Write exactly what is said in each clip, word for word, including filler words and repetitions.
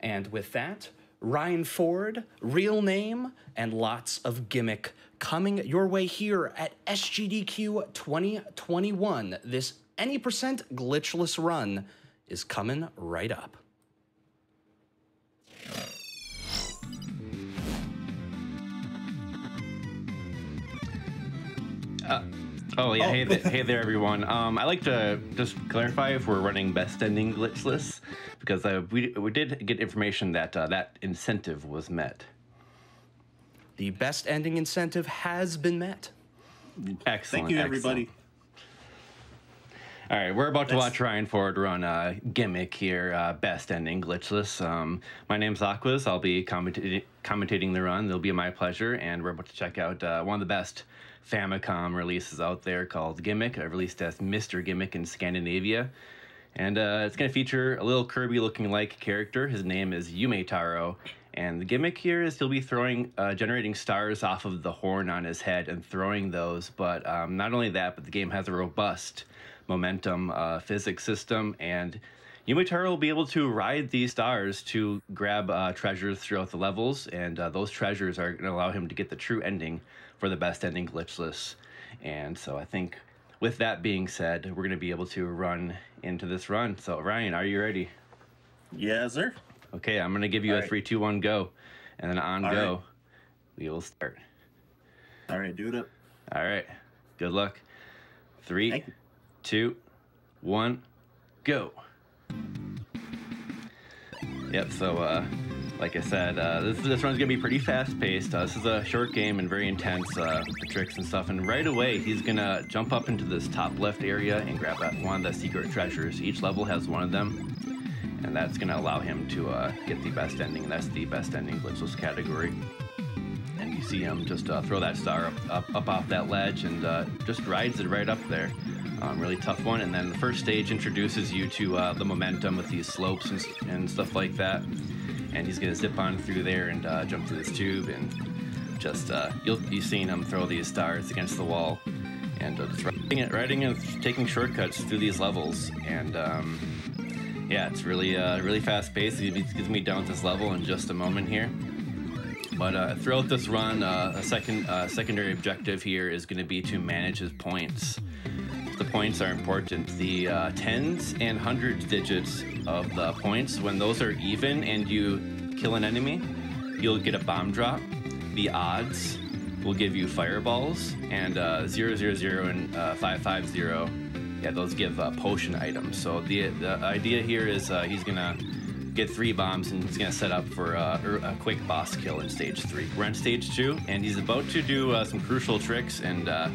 And with that, Ryan Ford, real name, and lots of gimmick coming your way here at S G D Q twenty twenty-one. This any percent glitchless run is coming right up. Uh, oh yeah, oh. Hey, th hey there everyone. Um, I like to just clarify if we're running best ending glitchless, because uh, we we did get information that uh, that incentive was met. The best ending incentive has been met. Excellent. Thank you, everybody. Excellent. All right, we're about to That's... watch Ryan Ford run uh, Gimmick here, uh, best ending glitchless. Um, my name's Aquas. I'll be commenta commentating the run. It'll be my pleasure, and we're about to check out uh, one of the best Famicom releases out there called Gimmick, released as Mister Gimmick in Scandinavia. And uh, it's going to feature a little Kirby-looking like character. His name is Yumetaro. And the gimmick here is he'll be throwing, uh, generating stars off of the horn on his head and throwing those. But um, not only that, but the game has a robust momentum uh, physics system. And Yumetaro will be able to ride these stars to grab uh, treasures throughout the levels. And uh, those treasures are going to allow him to get the true ending for the best ending glitchless. And so I think with that being said, we're going to be able to run into this run. So Ryan, are you ready? Yes, sir. Okay, I'm going to give you All a right. three, two, one, go, and then on All go, right. we will start. All right, do it up. All right, good luck. Three, two, one, go. Yep. So, uh, like I said, uh, this this run's gonna be pretty fast-paced. Uh, this is a short game and very intense uh, tricks and stuff. And right away, he's gonna jump up into this top left area and grab out one of the secret treasures. Each level has one of them. And that's going to allow him to uh, get the best ending. And that's the best ending glitchless category. And you see him just uh, throw that star up, up, up off that ledge and uh, just rides it right up there. Um, really tough one. And then the first stage introduces you to uh, the momentum with these slopes and, and stuff like that. And he's going to zip on through there and uh, jump through this tube. And just, uh, you'll, you've seen him throw these stars against the wall. And uh, just riding it, riding and taking shortcuts through these levels. And, um... yeah, it's really, uh, really fast-paced. It gets me down to this level in just a moment here. But uh, throughout this run, uh, a second uh, secondary objective here is going to be to manage his points. The points are important. The uh, tens and hundreds digits of the points, when those are even and you kill an enemy, you'll get a bomb drop. The odds will give you fireballs, and uh, zero zero zero and uh, five five zero. Yeah, those give uh, potion items. So the the idea here is uh, he's gonna get three bombs and he's gonna set up for uh, a quick boss kill in stage three. We're on stage two, and he's about to do uh, some crucial tricks. And uh,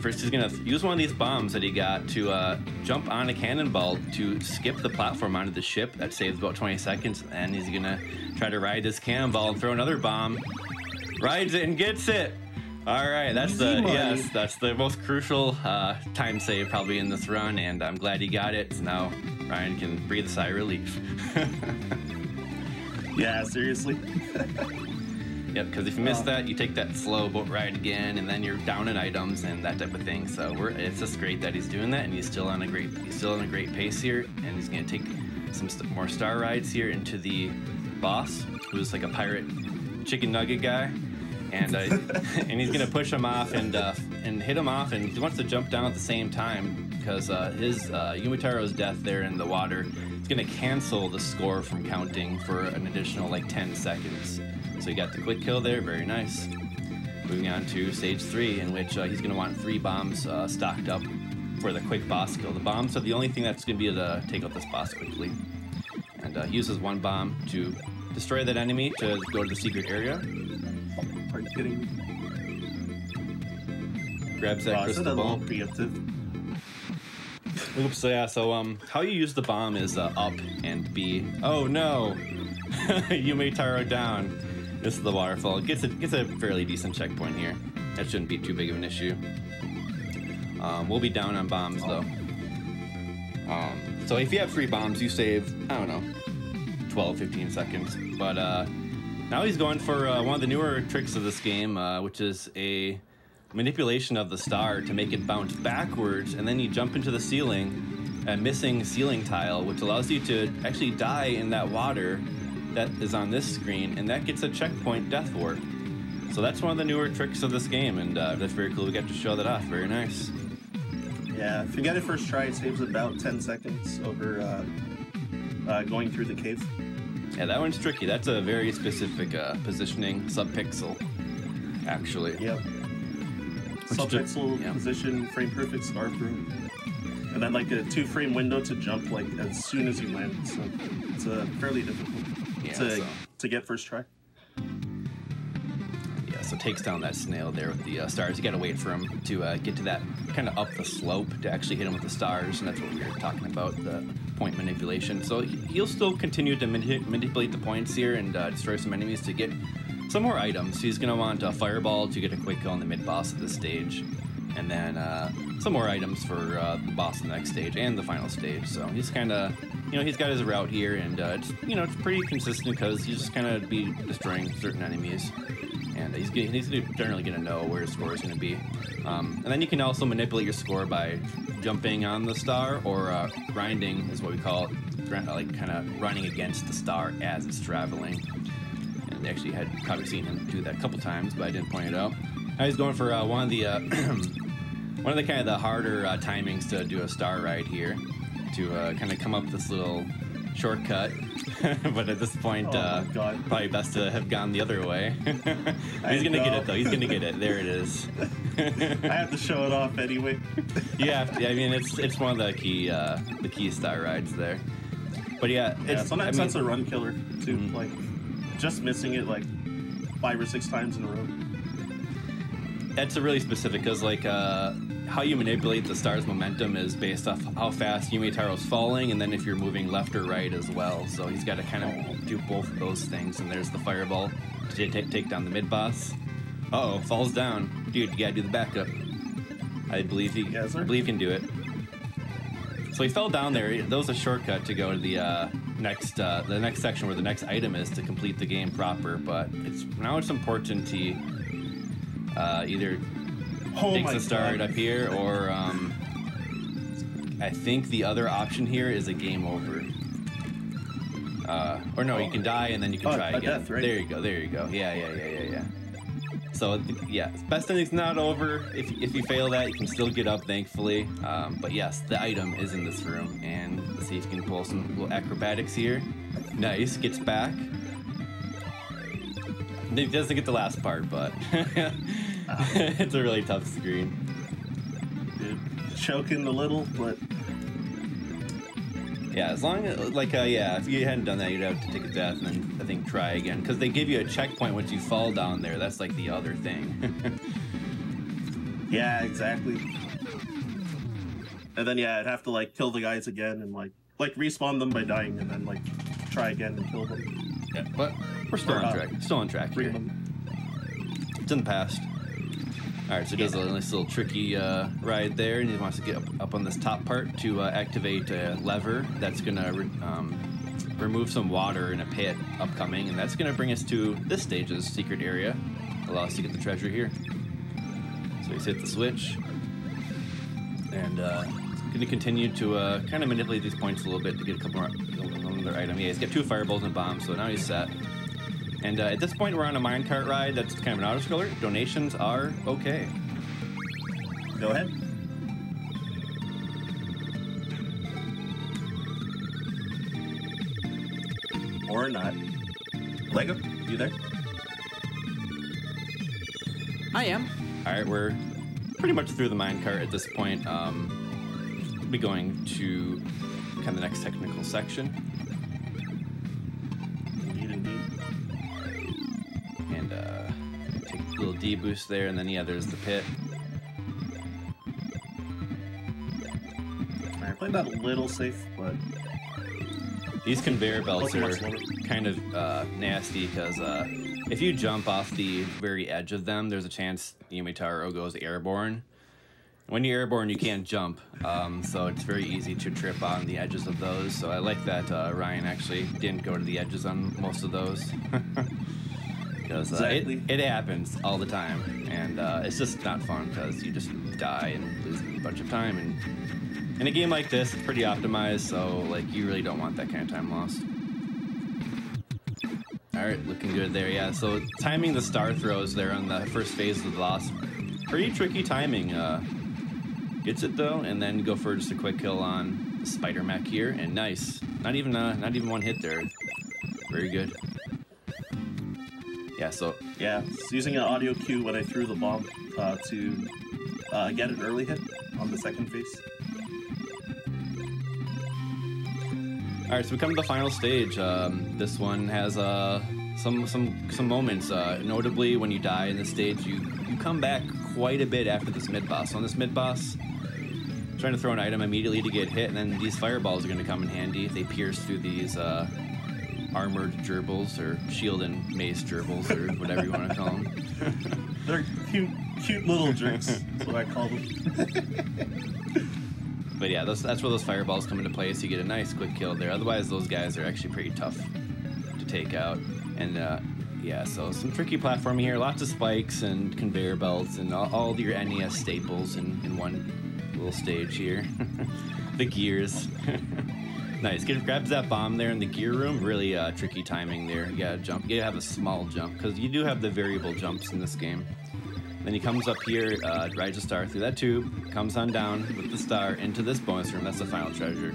first, he's gonna use one of these bombs that he got to uh, jump on a cannonball to skip the platform onto the ship. That saves about twenty seconds. And he's gonna try to ride this cannonball and throw another bomb. Rides it and gets it. All right, that's the yes, that's the most crucial uh, time save probably in this run, and I'm glad he got it. So now Ryan can breathe a sigh of relief. Yeah, seriously. Yep, because if you miss oh. that, you take that slow boat ride again, and then you're down in items and that type of thing. So we're it's just great that he's doing that, and he's still on a great he's still on a great pace here, and he's gonna take some st more star rides here into the boss, who's like a pirate chicken nugget guy. And, uh, and he's going to push him off and uh, and hit him off, and he wants to jump down at the same time because uh, his uh, Yumetaro's death there in the water is going to cancel the score from counting for an additional like ten seconds. So he got the quick kill there, very nice. Moving on to stage three, in which uh, he's going to want three bombs uh, stocked up for the quick boss kill. The bombs are the only thing that's going to be able to take out this boss quickly. And uh, he uses one bomb to destroy that enemy to go to the secret area. Are you kidding me? Grabs that oh, crystal ball. Oops, so yeah, so um, how you use the bomb is uh, up and B. Oh no! Yumetaro down. This is the waterfall. Gets a, gets a fairly decent checkpoint here. That shouldn't be too big of an issue. Um, we'll be down on bombs oh. though. Um, so if you have three bombs, you save, I don't know, twelve, fifteen seconds. But uh, now he's going for uh, one of the newer tricks of this game, uh, which is a manipulation of the star to make it bounce backwards, and then you jump into the ceiling, a missing ceiling tile, which allows you to actually die in that water that is on this screen, and that gets a checkpoint death ward. So that's one of the newer tricks of this game, and uh, that's very cool. We got to show that off. Very nice. Yeah, if you get it first try, it saves about ten seconds over uh, uh, going through the cave. Yeah, that one's tricky. That's a very specific uh, positioning subpixel, actually. Yep. Which subpixel yeah. position, frame perfect, star proof. And then like a two frame window to jump like as soon as you land. So it's uh, fairly difficult yeah, to, so. to get first try. So takes down that snail there with the uh, stars. You gotta wait for him to uh, get to that kind of up the slope to actually hit him with the stars, and that's what we were talking about, the point manipulation. So he'll still continue to manip manipulate the points here and uh, destroy some enemies to get some more items. He's gonna want a fireball to get a quick kill on the mid boss at this stage, and then uh, some more items for uh, the boss in the next stage and the final stage. So he's kind of, you know, he's got his route here, and uh, it's, you know, it's pretty consistent because he's just kind of be destroying certain enemies. And he's, he's generally going to know where his score is going to be. Um, and then you can also manipulate your score by jumping on the star, or uh, grinding is what we call it, like kind of running against the star as it's traveling. And they actually had probably seen him do that a couple times, but I didn't point it out. I was going for uh, one of the uh, one of the kind of the harder uh, timings to do a star ride here, to uh, kind of come up this little shortcut. But at this point, oh uh, probably best to have gone the other way. He's gonna get it though. He's gonna get it. There it is. I have to show it off anyway. You have to. I mean, it's it's one of the key uh, the key star rides there. But yeah, yeah it's, sometimes I mean, that's a run killer too. Mm-hmm. Like just missing it like five or six times in a row. That's a really specific, cause like. Uh, How you manipulate the star's momentum is based off how fast Yumetaro's falling, and then if you're moving left or right as well. So he's got to kind of do both of those things. And there's the fireball to take down the mid boss. Uh oh, falls down, dude. You gotta do the backup. I believe he, yes, I believe he can do it. So he fell down there. That was a shortcut to go to the uh, next, uh, the next section where the next item is to complete the game proper. But it's now it's important to uh, either. Oh takes the star up here, or um, I think the other option here is a game over. Uh, or no, oh, you can die and then you can oh, try again. Death, right? There you go, there you go. Yeah, yeah, yeah, yeah, yeah. So yeah, best ending's not over. If if you fail that, you can still get up, thankfully. Um, but yes, the item is in this room, and let's see if you can pull some little acrobatics here. Nice, gets back. He doesn't get the last part, but. It's a really tough screen. Dude, choking a little, but yeah, as long as like uh, yeah, if you hadn't done that, you'd have to take a death and then I think try again, because they give you a checkpoint once you fall down there. That's like the other thing. Yeah, exactly. And then yeah, I'd have to like kill the guys again and like like respawn them by dying and then like try again and kill them. Yeah, but we're still or on track. Still on track here. It's in the past. All right, so he does a nice little tricky uh, ride there, and he wants to get up, up on this top part to uh, activate a lever that's going to re um, remove some water in a pit upcoming, and that's going to bring us to this stage's secret area, allow us to get the treasure here. So he's hit the switch, and uh, he's going to continue to uh, kind of manipulate these points a little bit to get a couple more another item. Yeah, he's got two fireballs and a bomb, so now he's set. And uh, at this point, we're on a minecart ride that's kind of an auto-scroller. Donations are okay. Go ahead. Or not. Lego, you there? I am. All right, we're pretty much through the minecart at this point. Um, we'll be going to kind of the next technical section. D boost there, and then yeah, there's the pit. I played that a little safe, but these conveyor belts are kind of uh, nasty because uh, if you jump off the very edge of them, there's a chance Yumetaro goes airborne. When you're airborne, you can't jump, um, so it's very easy to trip on the edges of those. So I like that uh, Ryan actually didn't go to the edges on most of those. Because, uh, exactly. it, it happens all the time, and uh, it's just not fun because you just die and lose a bunch of time. And in a game like this, it's pretty optimized, so like you really don't want that kind of time lost. All right, looking good there, yeah. So timing the star throws there on the first phase of the boss, pretty tricky timing. Uh, gets it though, and then go for just a quick kill on the spider mech here, and nice. Not even uh, not even one hit there. Very good. Yeah, so yeah, using an audio cue when I threw the bomb uh, to uh, get an early hit on the second phase. All right, so we come to the final stage. Um, this one has uh, some some some moments. Uh, notably, when you die in this stage, you, you come back quite a bit after this mid-boss. So on this mid-boss, trying to throw an item immediately to get hit, and then these fireballs are going to come in handy. They pierce through these uh, armored gerbils, or shield and mace gerbils, or whatever you want to call them. They're cute, cute little jerks. That's what I call them. But yeah, those, that's where those fireballs come into play, so you get a nice quick kill there. Otherwise, those guys are actually pretty tough to take out. And uh, yeah, so some tricky platforming here. Lots of spikes and conveyor belts and all, all your N E S staples in, in one little stage here. The gears. Nice. Get, grabs that bomb there in the gear room. Really uh, tricky timing there. You gotta jump. You gotta have a small jump, because you do have the variable jumps in this game. Then he comes up here, uh, rides a star through that tube, comes on down with the star into this bonus room. That's the final treasure.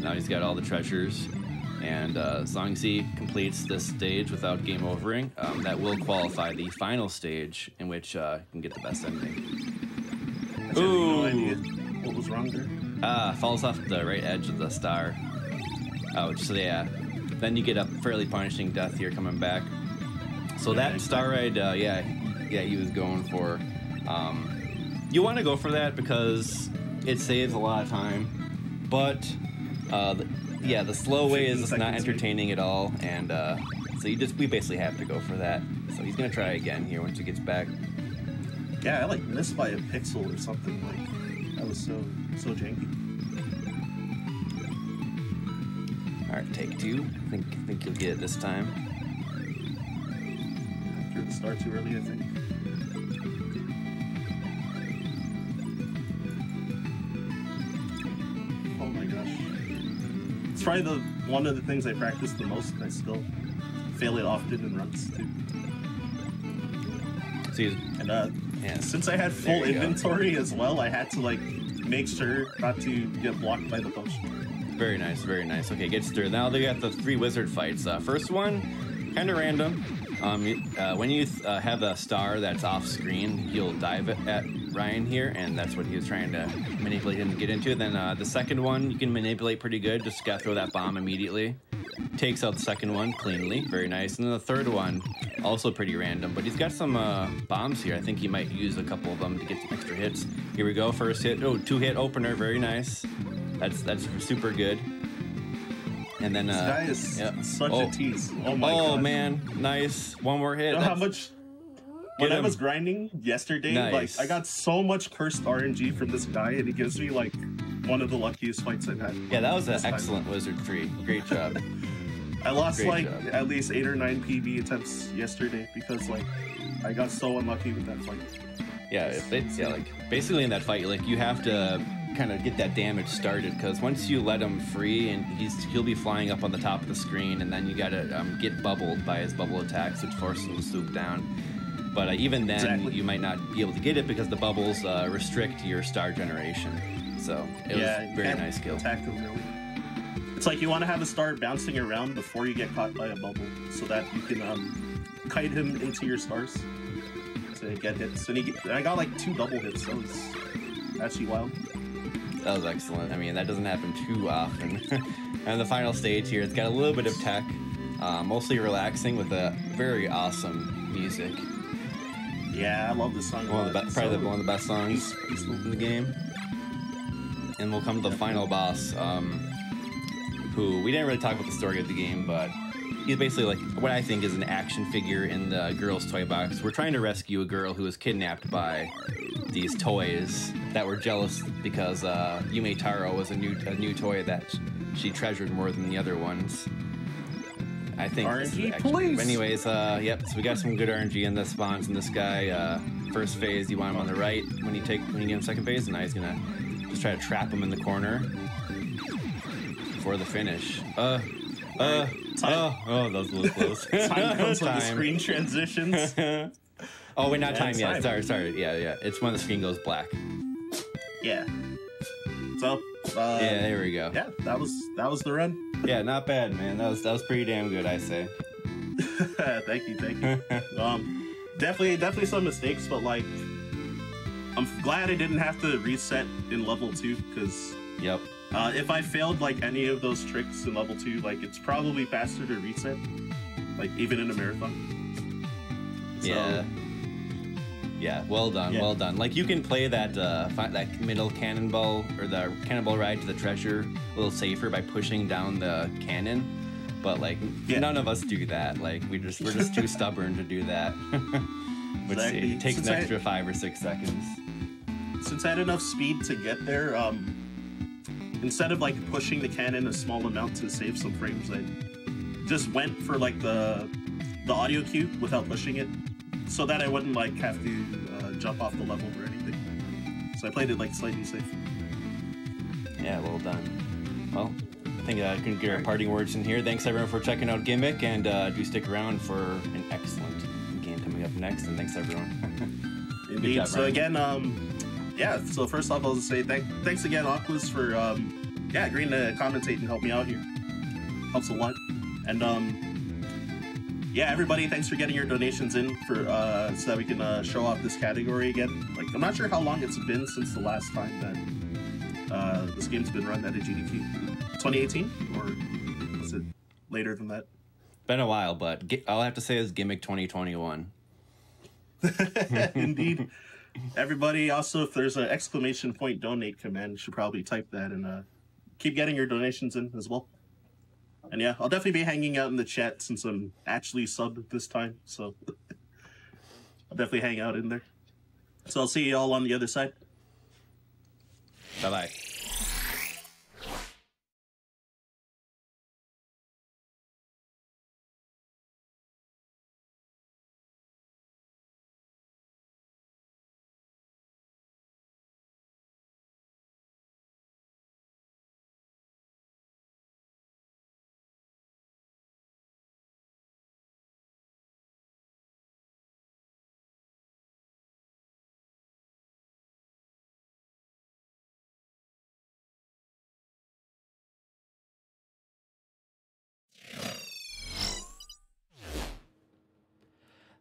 Now he's got all the treasures. And uh, as long as he completes this stage without game overing, um, that will qualify the final stage in which uh, you can get the best ending. Ooh! No idea what was wrong there? Ah, falls off the right edge of the star. Ouch, so yeah. Then you get a fairly punishing death here coming back. So that star ride, uh, yeah. Yeah, he was going for. Um, you want to go for that because it saves a lot of time, but uh, the, yeah, the slow way is just not entertaining at all, and uh, so you just we basically have to go for that. So he's gonna try again here once he gets back. Yeah, I like missed by a pixel or something. Like that was so so janky. All right, take two. I think I think you'll get it this time. I threw the star too early, I think. It's probably the, one of the things I practice the most, and I still fail it often in runs too. See, and uh, yeah. Since I had full inventory go. as well, I had to like make sure not to get blocked by the potion. Very nice, very nice. Okay, gets through. Now they got the three wizard fights. Uh, first one, kind of random. Um, uh, when you uh, have a star that's off screen, you'll dive it at Ryan here, and that's what he was trying to manipulate him to get into. Then uh, the second one you can manipulate pretty good. Just gotta throw that bomb immediately. Takes out the second one cleanly. Very nice. And then the third one, also pretty random, but he's got some uh, bombs here. I think he might use a couple of them to get some extra hits. Here we go. First hit. Oh, two hit opener. Very nice. That's that's super good. And then uh, this guy is yeah. such oh. a tease. Oh my oh, god. Oh man, nice. One more hit. You know how much? When I was grinding yesterday, nice. like I got so much cursed R N G from this guy, and he gives me like one of the luckiest fights I've had. Yeah, that was an excellent time. Wizard tree. Great job. I lost Great like job. at least eight or nine P B attempts yesterday because like I got so unlucky with that fight. Yeah, it's, it's yeah, like basically in that fight, like you have to kind of get that damage started, because once you let him free, and he's he'll be flying up on the top of the screen, and then you gotta um, get bubbled by his bubble attacks, which forces him to swoop down. But uh, even then, exactly. you might not be able to get it because the bubbles uh, restrict your star generation. So it yeah, was a very nice kill. Really. It's like you want to have a star bouncing around before you get caught by a bubble, so that you can um, kite him into your stars to get hits. And, he, and I got like two double hits, so it's actually wild. That was excellent. I mean, that doesn't happen too often. And the final stage here, it's got a little bit of tech, uh, mostly relaxing with a very awesome music. Yeah, I love this song. One of the best, probably so, one of the best songs in the game. And we'll come to the final boss, um, who we didn't really talk about the story of the game, but he's basically like what I think is an action figure in the girl's toy box. We're trying to rescue a girl who was kidnapped by these toys that were jealous because uh, Yumetaro was a new a new toy that she treasured more than the other ones. I think R N G, please. Anyways, uh, yep. So we got some good R N G in the spawns. And this guy, uh, first phase, you want him on the right when you take when you get him second phase, and now he's gonna just try to trap him in the corner for the finish. Uh, uh, Uh, time. Oh, oh, those were close. Time comes time. When the screen transitions. Oh, wait, not time, time yet. Sorry, sorry. Yeah, yeah. It's when the screen goes black. Yeah. So. Uh, yeah, there we go. Yeah, that was that was the run. Yeah, not bad, man. That was that was pretty damn good, I say. Thank you, thank you. um, definitely, definitely some mistakes, but like, I'm glad I didn't have to reset in level two, because. Yep. Uh, if I failed like any of those tricks in level two, like it's probably faster to reset, like even in a marathon. So, yeah. Yeah. Well done. Yeah. Well done. Like you can play that uh, that middle cannonball or the cannonball ride to the treasure a little safer by pushing down the cannon, but like yeah. none of us do that. Like we just we're just too stubborn to do that. Which exactly. It takes since an extra I, five or six seconds. Since I had enough speed to get there. Um, Instead of like pushing the cannon a small amount to save some frames, I just went for like the the audio cue without pushing it, so that I wouldn't like have to uh, jump off the level or anything. So I played it like slightly safe. Yeah, well done. Well, I think I can get our parting words in here. Thanks everyone for checking out Gimmick, and uh, do stick around for an excellent game coming up next. And thanks everyone. Indeed. Job, so again. Um, Yeah, so first off, I'll just say thank, thanks again, Aquas, for um, yeah, agreeing to commentate and help me out here. Helps a lot. And um, yeah, everybody, thanks for getting your donations in for uh, so that we can uh, show off this category again. Like, I'm not sure how long it's been since the last time that uh, this game's been run at a G D Q. twenty eighteen, or was it later than that? Been a while, but all I have to say is Gimmick twenty twenty-one. Indeed. Everybody, also, if there's an exclamation point donate command, you should probably type that and uh, keep getting your donations in as well. And yeah, I'll definitely be hanging out in the chat since I'm actually subbed this time, so I'll definitely hang out in there. So I'll see you all on the other side. Bye-bye.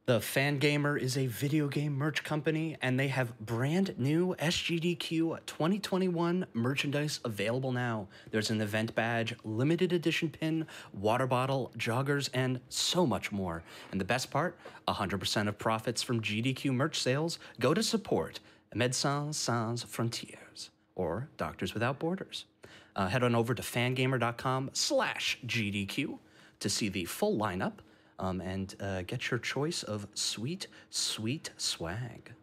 The Fangamer is a video game merch company, and they have brand new S G D Q twenty twenty-one merchandise available now. There's an event badge, limited edition pin, water bottle, joggers, and so much more. And the best part, one hundred percent of profits from G D Q merch sales go to support Médecins Sans Frontières, or Doctors Without Borders. Uh, head on over to fangamer.com slash GDQ to see the full lineup. Um, and uh, get your choice of sweet, sweet swag.